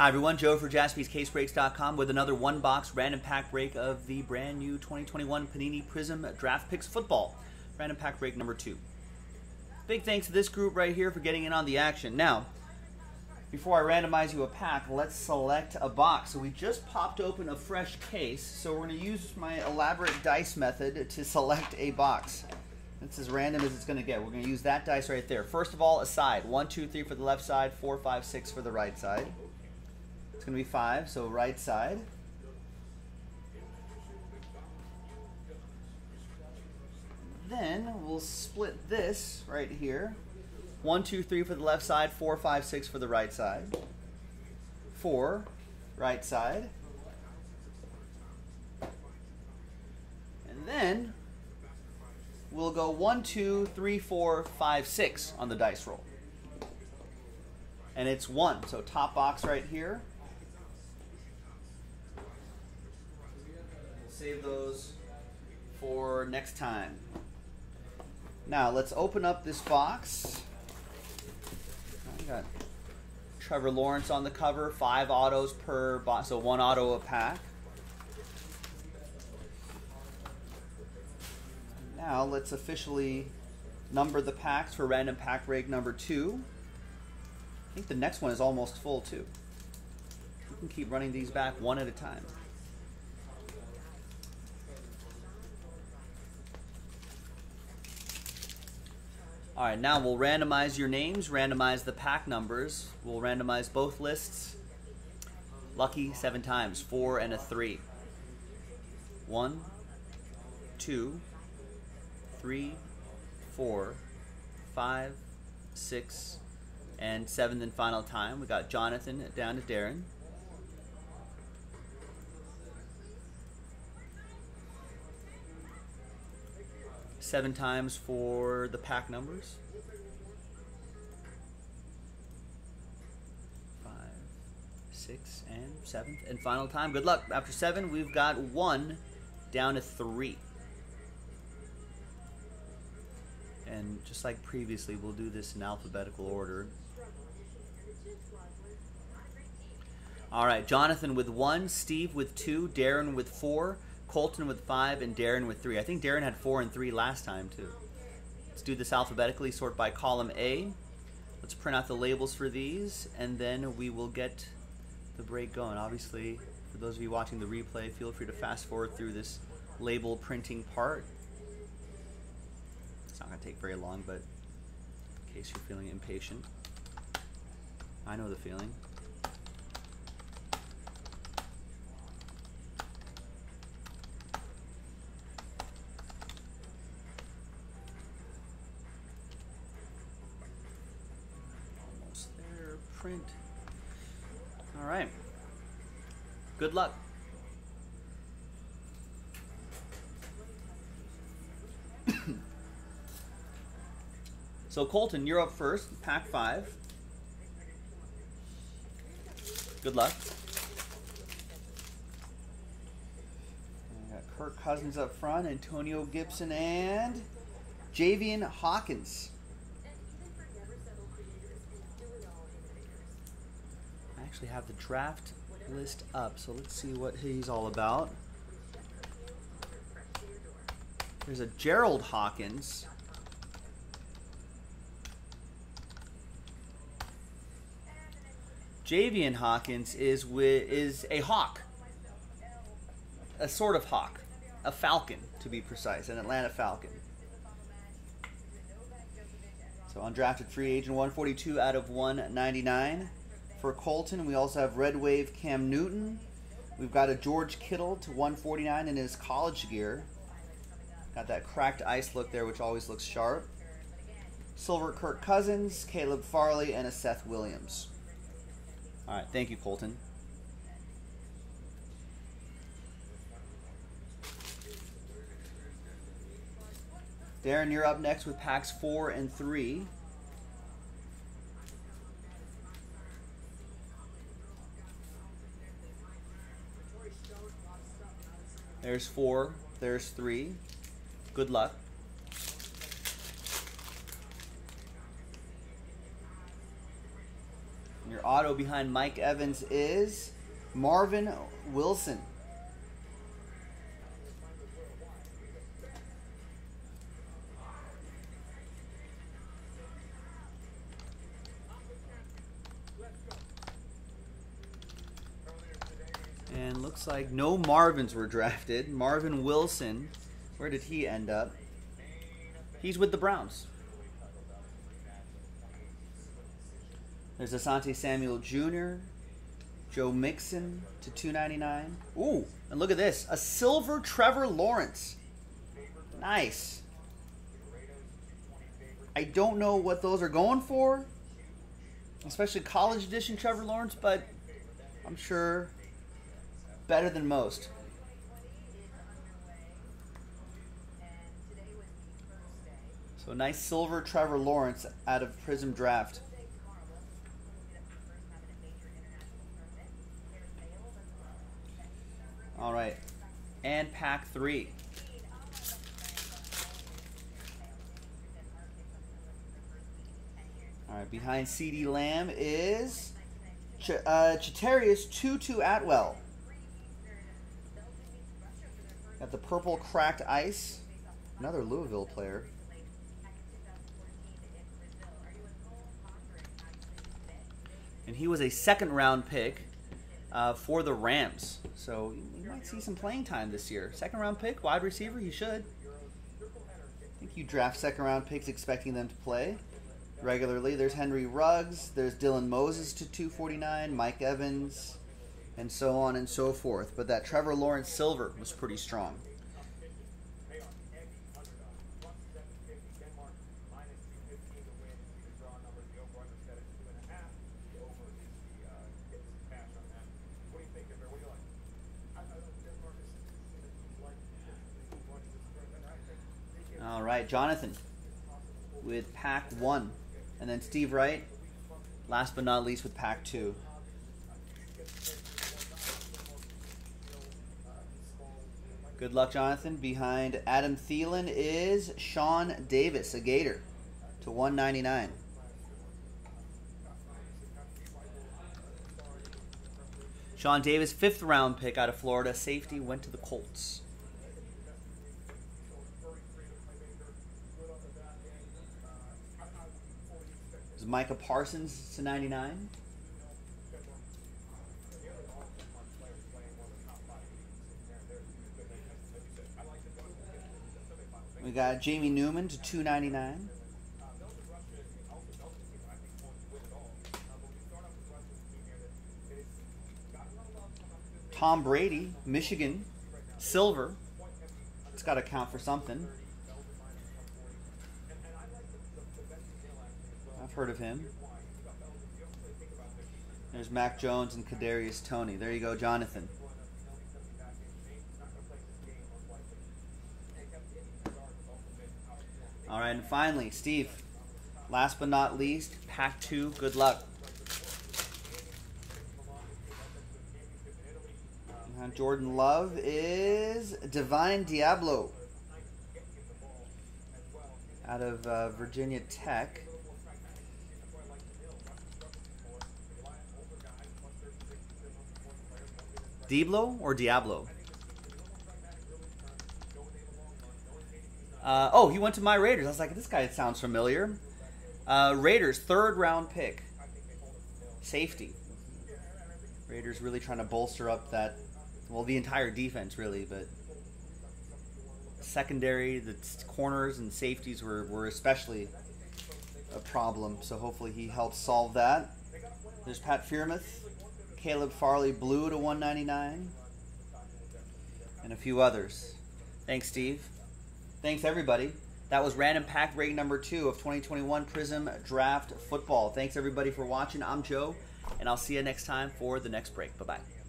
Hi everyone, Joe for JaspysCaseBreaks.com with another one-box random pack break of the brand new 2021 Panini Prism Draft Picks Football. Random pack break number 2. Big thanks to this group right here for getting in on the action. Now, before I randomize you a pack, let's select a box. So we just popped open a fresh case, so we're going to use my elaborate dice method to select a box. It's as random as it's going to get. We're going to use that dice right there. First of all, a side. 1, 2, 3 for the left side, 4, 5, 6 for the right side. It's going to be 5, so right side. Then we'll split this right here. 1, 2, 3 for the left side, 4, 5, 6 for the right side. 4, right side. And then we'll go 1, 2, 3, 4, 5, 6 on the dice roll. And it's 1, so top box right here. Save those for next time. Now let's open up this box. I got Trevor Lawrence on the cover, 5 autos per box, so 1 auto a pack. Now let's officially number the packs for random pack break number 2. I think the next one is almost full too. You can keep running these back one at a time. All right, now we'll randomize your names, randomize the pack numbers. We'll randomize both lists. Lucky 7 times, 4 and a 3. 1, 2, 3, 4, 5, 6, and 7th and final time. We got Jonathan down to Darren. Seven times for the pack numbers. 5, 6, and 7th and final time. Good luck. After 7, we've got 1 down to 3. And just like previously, we'll do this in alphabetical order. All right, Jonathan with 1, Steve with 2, Darren with 4, Colton with 5, and Darren with 3. I think Darren had 4 and 3 last time, too. Let's do this alphabetically, sort by column A. Let's print out the labels for these, and then we will get the break going. Obviously, for those of you watching the replay, feel free to fast forward through this label printing part. It's not going to take very long, but in case you're feeling impatient, I know the feeling. Print. All right. Good luck. So Colton, you're up first. Pack 5. Good luck. We got Kirk Cousins up front, Antonio Gibson, and Javian Hawkins. Actually have the draft list up, so let's see what he's all about. There's a Gerald Hawkins. Javian Hawkins is a hawk. A sort of hawk. A falcon, to be precise. An Atlanta Falcon. So undrafted free agent, 142 out of 199. For Colton, we also have Red Wave Cam Newton. We've got a George Kittle to 149 in his college gear. Got that cracked ice look there, which always looks sharp. Silver Kirk Cousins, Caleb Farley, and a Seth Williams. All right, thank you, Colton. Darren, you're up next with packs 4 and 3. There's 4, there's 3. Good luck. And you're auto behind Mike Evans is Marvin Wilson. And looks like no Marvins were drafted. Marvin Wilson, where did he end up? He's with the Browns. There's Asante Samuel Jr., Joe Mixon to 299. Ooh, and look at this. A silver Trevor Lawrence. Nice. I don't know what those are going for, especially college edition Trevor Lawrence, but I'm sure better than most. So nice silver Trevor Lawrence out of Prism Draft. All right, and pack three. All right, behind CeeDee Lamb is Chaterius 22 Atwell. Got the purple cracked ice. Another Louisville player. And he was a second round pick for the Rams. So you might see some playing time this year. Second round pick, wide receiver, you should. I think you draft second round picks expecting them to play regularly. There's Henry Ruggs, there's Dylan Moses to 249, Mike Evans, and so on and so forth. But that Trevor Lawrence silver was pretty strong. All right, Jonathan with pack one. And then Steve Wright, last but not least, with pack two. Good luck, Jonathan. Behind Adam Thielen is Sean Davis, a Gator, to 199. Sean Davis, fifth round pick out of Florida. Safety went to the Colts. Micah Parsons to 99. We got Jamie Newman to 299. Tom Brady, Michigan, silver. It's got to count for something. I've heard of him. There's Mac Jones and Kadarius Toney. There you go, Jonathan. All right, and finally, Steve, last but not least, pack two. Good luck. And Jordan Love is Divine Diablo out of Virginia Tech. Diablo or Diablo? Oh, he went to my Raiders. I was like, this guy sounds familiar. Raiders, third round pick. Safety. Raiders really trying to bolster up that, well, the entire defense really, but secondary, the corners and safeties were especially a problem. So hopefully he helps solve that. There's Pat Fearmouth. Caleb Farley, blue to 199, and a few others. Thanks, Steve. Thanks, everybody. That was Random Pack Break number 2 of 2021 Prism Draft Football. Thanks, everybody, for watching. I'm Joe, and I'll see you next time for the next break. Bye-bye.